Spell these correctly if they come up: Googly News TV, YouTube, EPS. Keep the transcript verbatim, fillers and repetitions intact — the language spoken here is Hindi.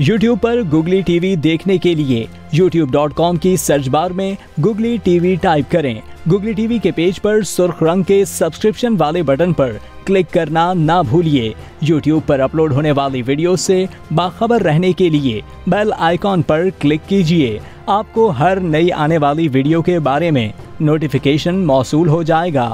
YouTube पर Googly टीवी देखने के लिए यूट्यूब डॉट कॉम की सर्च बार में Googly टीवी टाइप करें। Googly टीवी के पेज पर सुर्ख रंग के सब्सक्रिप्शन वाले बटन पर क्लिक करना ना भूलिए। YouTube पर अपलोड होने वाली वीडियो से बाखबर रहने के लिए बेल आइकॉन पर क्लिक कीजिए। आपको हर नई आने वाली वीडियो के बारे में नोटिफिकेशन मौसूल हो जाएगा।